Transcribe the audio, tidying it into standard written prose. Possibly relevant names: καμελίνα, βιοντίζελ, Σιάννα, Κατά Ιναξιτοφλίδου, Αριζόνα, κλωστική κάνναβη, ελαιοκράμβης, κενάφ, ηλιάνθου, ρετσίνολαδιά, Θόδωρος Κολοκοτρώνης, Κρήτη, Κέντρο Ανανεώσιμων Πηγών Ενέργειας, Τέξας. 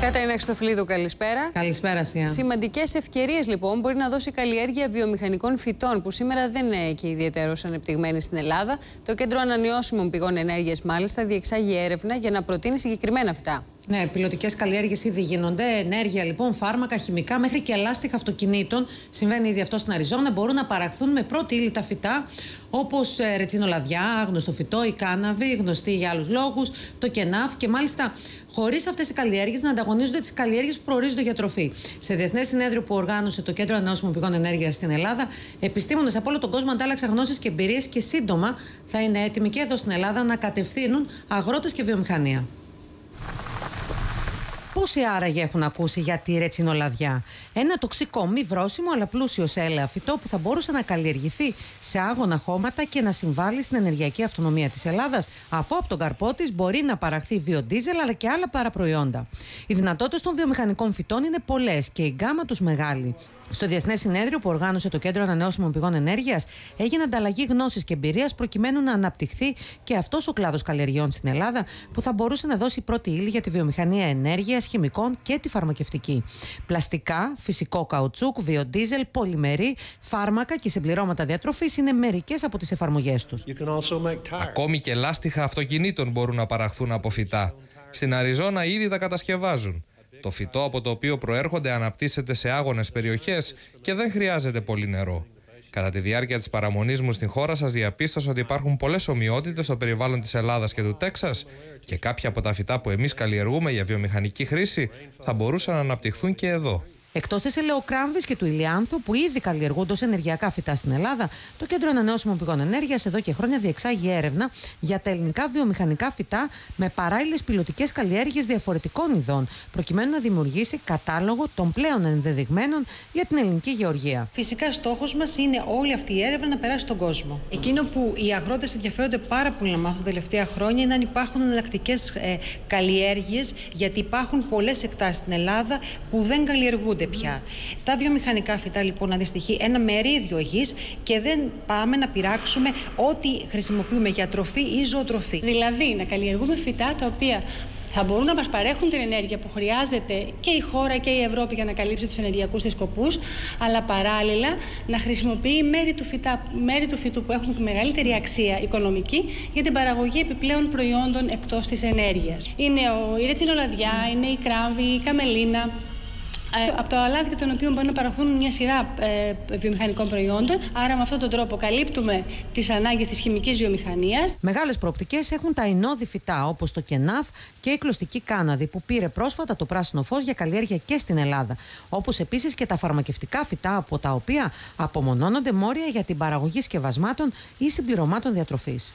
Κατά Ιναξιτοφλίδου, καλησπέρα. Καλησπέρα, Σιάννα. Σημαντικές ευκαιρίες λοιπόν μπορεί να δώσει η καλλιέργεια βιομηχανικών φυτών, που σήμερα δεν είναι και ιδιαίτερως ανεπτυγμένη στην Ελλάδα. Το Κέντρο Ανανεώσιμων Πηγών Ενέργειας, μάλιστα, διεξάγει έρευνα για να προτείνει συγκεκριμένα φυτά. Ναι, πιλωτικές καλλιέργειες ήδη γίνονται. Ενέργεια λοιπόν, φάρμακα, χημικά, μέχρι και λάστιχα αυτοκινήτων. Συμβαίνει ήδη αυτό στην Αριζόνα. Μπορούν να παραχθούν με πρώτη ύλη τα φυτά, όπως ρετσίνολαδιά, άγνωστο φυτό, η κάνναβη, γνωστή για άλλους λόγους, το κενάφ, και μάλιστα χωρίς αυτές οι καλλιέργειες να ανταγωνίζονται τις καλλιέργειες που προορίζονται για τροφή. Σε διεθνές συνέδριο που οργάνωσε το Κέντρο Ανανεώσιμων Πηγών Ενέργειας στην Ελλάδα, επιστήμονες από όλο τον κόσμο αντάλλαξαν γνώσεις και εμπειρίες και σύντομα θα είναι έτοιμοι και εδώ στην Ελλάδα να κατευθύνουν αγρότες και βιομηχανία. Πόσοι άραγε έχουν ακούσει για τη ρετσινολαδιά? Ένα τοξικό, μη βρώσιμο αλλά πλούσιο σε έλαια φυτό που θα μπορούσε να καλλιεργηθεί σε άγωνα χώματα και να συμβάλλει στην ενεργειακή αυτονομία της Ελλάδας, αφού από τον καρπό της μπορεί να παραχθεί βιοντίζελ αλλά και άλλα παραπροϊόντα. Οι δυνατότητες των βιομηχανικών φυτών είναι πολλές και η γκάμα τους μεγάλη. Στο Διεθνές Συνέδριο που οργάνωσε το Κέντρο Ανανεώσιμων Πηγών Ενέργειας, έγινε ανταλλαγή γνώσης και εμπειρίας προκειμένου να αναπτυχθεί και αυτός ο κλάδος καλλιεργειών στην Ελλάδα, που θα μπορούσε να δώσει πρώτη ύλη για τη βιομηχανία ενέργειας, χημικών και τη φαρμακευτική. Πλαστικά, φυσικό καουτσούκ, βιοντίζελ, πολυμερή, φάρμακα και συμπληρώματα διατροφής είναι μερικές από τις εφαρμογές τους. Ακόμη και λάστιχα αυτοκινήτων μπορούν να παραχθούν από φυτά. Στην Αριζόνα ήδη τα κατασκευάζουν. Το φυτό από το οποίο προέρχονται αναπτύσσεται σε άγονες περιοχές και δεν χρειάζεται πολύ νερό. Κατά τη διάρκεια της παραμονής μου στην χώρα σας, διαπίστωσα ότι υπάρχουν πολλές ομοιότητες στο περιβάλλον της Ελλάδας και του Τέξας, και κάποια από τα φυτά που εμείς καλλιεργούμε για βιομηχανική χρήση θα μπορούσαν να αναπτυχθούν και εδώ. Εκτός της ελαιοκράμβης και του ηλιάνθου, που ήδη καλλιεργούνται ως ενεργειακά φυτά στην Ελλάδα, το Κέντρο Ανανεώσιμων Πηγών Ενέργειας εδώ και χρόνια διεξάγει έρευνα για τα ελληνικά βιομηχανικά φυτά με παράλληλες πιλωτικές καλλιέργειες διαφορετικών ειδών, προκειμένου να δημιουργήσει κατάλογο των πλέον ενδεδειγμένων για την ελληνική γεωργία. Φυσικά, στόχος μας είναι όλη αυτή η έρευνα να περάσει στον κόσμο. Εκείνο που οι αγρότες ενδιαφέρονται πάρα πολύ να μάθουν τα τελευταία χρόνια είναι αν υπάρχουν εναλλακτικές καλλιέργειες, γιατί υπάρχουν πολλές εκτάσεις στην Ελλάδα που δεν καλλιεργούνται πια. Στα βιομηχανικά φυτά λοιπόν αντιστοιχεί ένα μερίδιο γης και δεν πάμε να πειράξουμε ό,τι χρησιμοποιούμε για τροφή ή ζωοτροφή. Δηλαδή να καλλιεργούμε φυτά τα οποία θα μπορούν να μας παρέχουν την ενέργεια που χρειάζεται και η χώρα και η Ευρώπη για να καλύψει τους ενεργειακούς της σκοπούς, αλλά παράλληλα να χρησιμοποιεί μέρη του φυτού που έχουν μεγαλύτερη αξία οικονομική για την παραγωγή επιπλέον προϊόντων εκτός της ενέργειας. Είναι η ρετσινολαδιά, είναι η κράμβη, η καμελίνα. Από το αλάτι των οποίων μπορούν να παραχθούν μια σειρά βιομηχανικών προϊόντων. Άρα, με αυτόν τον τρόπο, καλύπτουμε τις ανάγκες της χημικής βιομηχανίας. Μεγάλες προοπτικές έχουν τα εινώδη φυτά, όπως το κενάφ και η κλωστική κάνναβη, που πήρε πρόσφατα το πράσινο φως για καλλιέργεια και στην Ελλάδα. Όπως επίσης και τα φαρμακευτικά φυτά, από τα οποία απομονώνονται μόρια για την παραγωγή σκευασμάτων ή συμπληρωμάτων διατροφής.